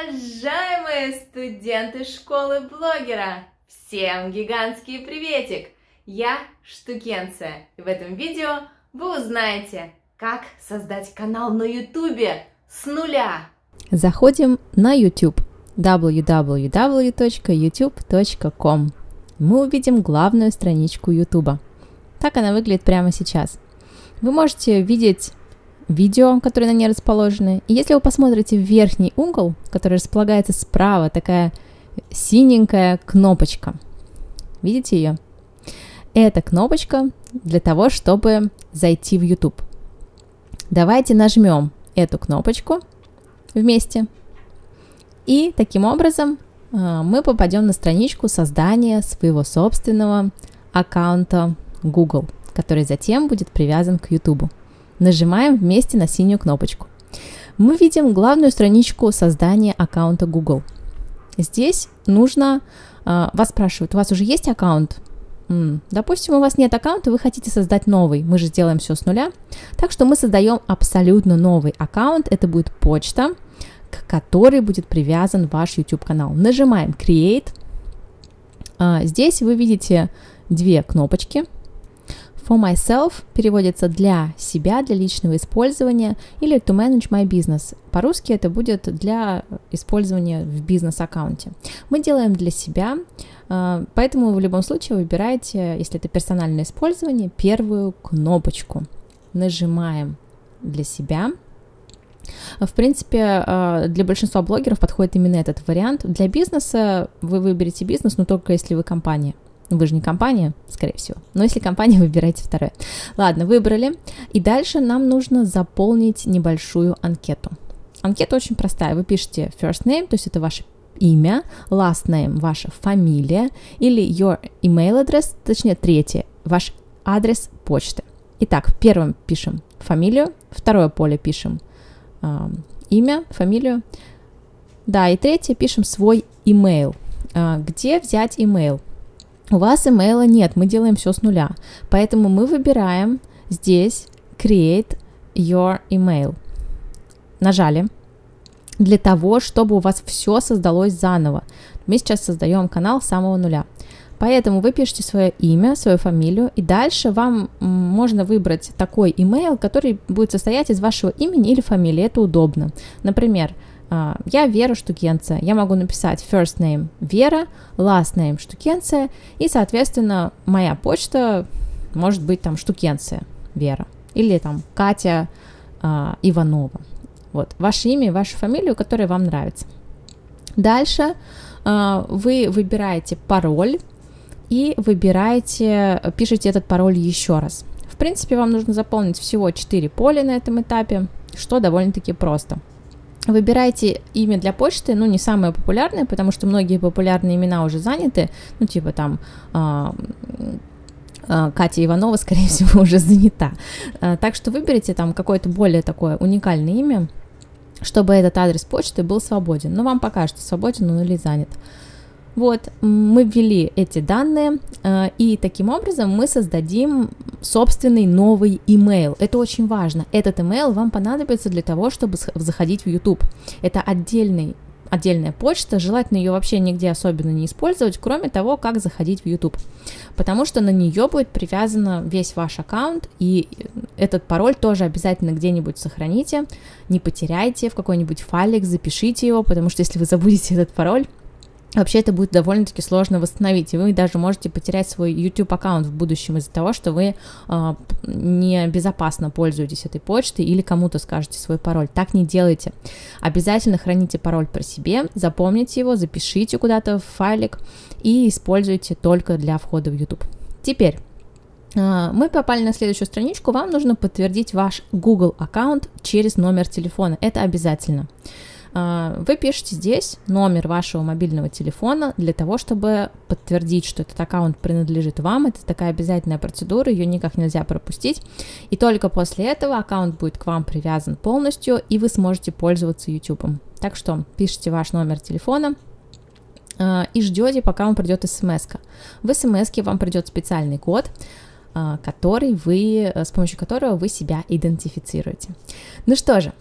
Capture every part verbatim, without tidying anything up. Уважаемые студенты школы блогера! Всем гигантский приветик! Я Штукенция, и в этом видео вы узнаете, как создать канал на YouTube с нуля. Заходим на YouTube дабл ю дабл ю дабл ю точка ютуб точка ком. Мы увидим главную страничку YouTube. Так она выглядит прямо сейчас. Вы можете видеть видео, которые на ней расположены. И если вы посмотрите в верхний угол, который располагается справа, такая синенькая кнопочка. Видите ее? Эта кнопочка для того, чтобы зайти в YouTube. Давайте нажмем эту кнопочку вместе. И таким образом мы попадем на страничку создания своего собственного аккаунта Google, который затем будет привязан к YouTube. Нажимаем вместе на синюю кнопочку. Мы видим главную страничку создания аккаунта Google. Здесь нужно... Вас спрашивают, у вас уже есть аккаунт? Допустим, у вас нет аккаунта, вы хотите создать новый. Мы же сделаем все с нуля. Так что мы создаем абсолютно новый аккаунт. Это будет почта, к которой будет привязан ваш YouTube-канал. Нажимаем Create. Здесь вы видите две кнопочки. For myself переводится для себя, для личного использования, или to manage my business. По-русски это будет для использования в бизнес-аккаунте. Мы делаем для себя, поэтому в любом случае выбираете, если это персональное использование, первую кнопочку. Нажимаем для себя. В принципе, для большинства блогеров подходит именно этот вариант. Для бизнеса вы выберете бизнес, но только если вы компания. Вы же не компания, скорее всего. Но если компания, выбирайте второе. Ладно, выбрали. И дальше нам нужно заполнить небольшую анкету. Анкета очень простая. Вы пишете first name, то есть это ваше имя, last name, ваша фамилия, или your email address, точнее третье, ваш адрес почты. Итак, в первом пишем фамилию, второе поле пишем э, имя, фамилию. Да, и третье пишем свой email. Э, где взять email? У вас имейла нет, мы делаем все с нуля, поэтому мы выбираем здесь Create Your Email. Нажали для того, чтобы у вас все создалось заново. Мы сейчас создаем канал с самого нуля. Поэтому вы пишете свое имя, свою фамилию, и дальше вам можно выбрать такой имейл, который будет состоять из вашего имени или фамилии. Это удобно. Например, я Вера Штукенция, я могу написать first name Вера, last name Штукенция, и, соответственно, моя почта может быть там Штукенция Вера или там Катя э, Иванова. Вот, ваше имя и вашу фамилию, которая вам нравится. Дальше э, вы выбираете пароль и выбираете, пишите этот пароль еще раз. В принципе, вам нужно заполнить всего четыре поля на этом этапе, что довольно-таки просто. Выбирайте имя для почты, ну, не самое популярное, потому что многие популярные имена уже заняты, ну, типа там э, э, Катя Иванова, скорее всего, уже занята. Э, так что выберите там какое-то более такое уникальное имя, чтобы этот адрес почты был свободен. Но вам пока что свободен он или занят. Вот, мы ввели эти данные, э, и таким образом мы создадим собственный новый email. Это очень важно. Этот email вам понадобится для того, чтобы заходить в YouTube. Это отдельный, отдельная почта, желательно ее вообще нигде особенно не использовать, кроме того, как заходить в YouTube. Потому что на нее будет привязан весь ваш аккаунт, и этот пароль тоже обязательно где-нибудь сохраните, не потеряйте, в какой-нибудь файлик запишите его, потому что если вы забудете этот пароль, вообще это будет довольно-таки сложно восстановить, и вы даже можете потерять свой YouTube-аккаунт в будущем из-за того, что вы э, небезопасно пользуетесь этой почтой или кому-то скажете свой пароль. Так не делайте. Обязательно храните пароль при себе, запомните его, запишите куда-то в файлик и используйте только для входа в YouTube. Теперь э, мы попали на следующую страничку. Вам нужно подтвердить ваш Google-аккаунт через номер телефона. Это обязательно. Вы пишете здесь номер вашего мобильного телефона для того, чтобы подтвердить, что этот аккаунт принадлежит вам. Это такая обязательная процедура, ее никак нельзя пропустить. И только после этого аккаунт будет к вам привязан полностью, и вы сможете пользоваться YouTube. Так что пишите ваш номер телефона и ждете, пока вам придет смс-ка. В смс-ке вам придет специальный код, который вы, с помощью которого вы себя идентифицируете. Ну что же.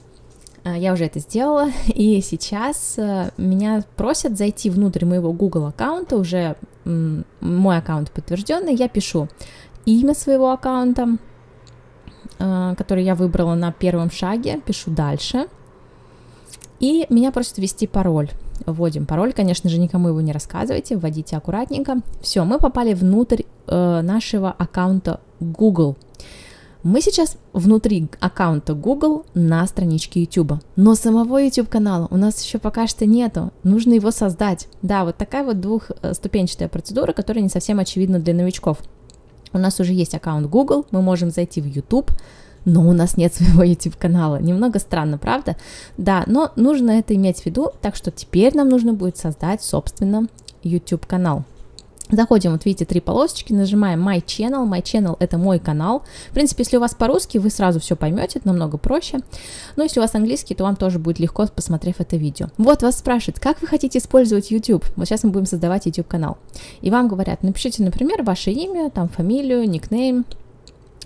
я уже это сделала, и сейчас меня просят зайти внутрь моего Google аккаунта, уже мой аккаунт подтвержденный, я пишу имя своего аккаунта, который я выбрала на первом шаге, пишу «Дальше», и меня просят ввести пароль. Вводим пароль, конечно же, никому его не рассказывайте, вводите аккуратненько. Все, мы попали внутрь э, нашего аккаунта Google. Мы сейчас внутри аккаунта Google на страничке YouTube. Но самого YouTube-канала у нас еще пока что нету, нужно его создать. Да, вот такая вот двухступенчатая процедура, которая не совсем очевидна для новичков. У нас уже есть аккаунт Google, мы можем зайти в YouTube, но у нас нет своего YouTube-канала. Немного странно, правда? Да, но нужно это иметь в виду, так что теперь нам нужно будет создать, собственно, YouTube-канал. Заходим, вот видите, три полосочки, нажимаем My Channel. My Channel – это мой канал. В принципе, если у вас по-русски, вы сразу все поймете, это намного проще. Но если у вас английский, то вам тоже будет легко, посмотрев это видео. Вот вас спрашивают, как вы хотите использовать YouTube? Вот сейчас мы будем создавать YouTube-канал. И вам говорят, напишите, например, ваше имя, там, фамилию, никнейм.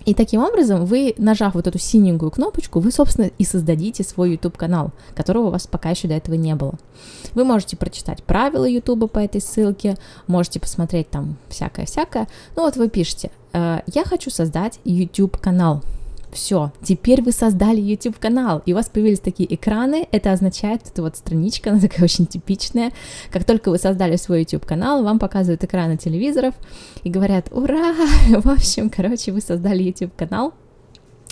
И таким образом вы, нажав вот эту синенькую кнопочку, вы, собственно, и создадите свой YouTube-канал, которого у вас пока еще до этого не было. Вы можете прочитать правила YouTube по этой ссылке, можете посмотреть там всякое-всякое. Ну вот вы пишете, я хочу создать YouTube-канал. Все, теперь вы создали YouTube-канал, и у вас появились такие экраны, это означает, что вот страничка, она такая очень типичная, как только вы создали свой YouTube-канал, вам показывают экраны телевизоров и говорят, ура, в общем, короче, вы создали YouTube-канал,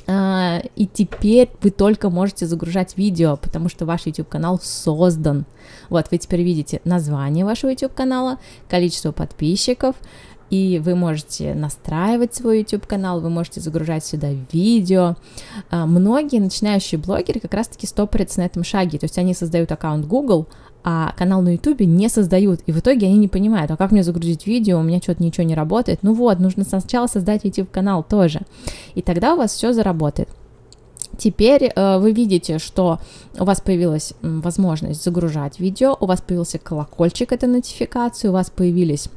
и теперь вы только можете загружать видео, потому что ваш YouTube-канал создан. Вот, вы теперь видите название вашего YouTube-канала, количество подписчиков, и вы можете настраивать свой YouTube-канал, вы можете загружать сюда видео. Многие начинающие блогеры как раз-таки стопорятся на этом шаге, то есть они создают аккаунт Google, а канал на YouTube не создают, и в итоге они не понимают, а как мне загрузить видео, у меня что-то ничего не работает. Ну вот, нужно сначала создать YouTube-канал тоже, и тогда у вас все заработает. Теперь э, вы видите, что у вас появилась м, возможность загружать видео, у вас появился колокольчик, это нотификация, у вас появились...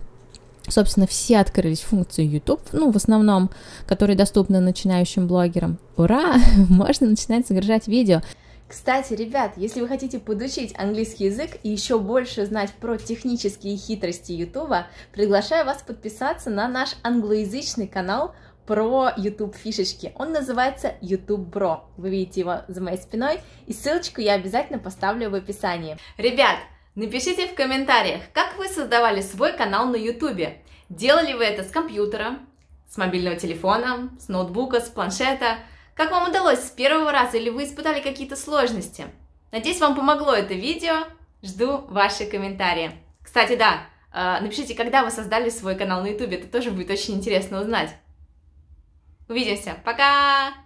Собственно, все открылись функции YouTube, ну, в основном, которые доступны начинающим блогерам. Ура! Можно начинать загружать видео. Кстати, ребят, если вы хотите подучить английский язык и еще больше знать про технические хитрости YouTube, приглашаю вас подписаться на наш англоязычный канал про YouTube фишечки. Он называется YouTube Bro. Вы видите его за моей спиной, и ссылочку я обязательно поставлю в описании. Ребят! Напишите в комментариях, как вы создавали свой канал на YouTube. Делали вы это с компьютера, с мобильного телефона, с ноутбука, с планшета? Как вам удалось с первого раза или вы испытали какие-то сложности? Надеюсь, вам помогло это видео. Жду ваши комментарии. Кстати, да, напишите, когда вы создали свой канал на YouTube. Это тоже будет очень интересно узнать. Увидимся. Пока!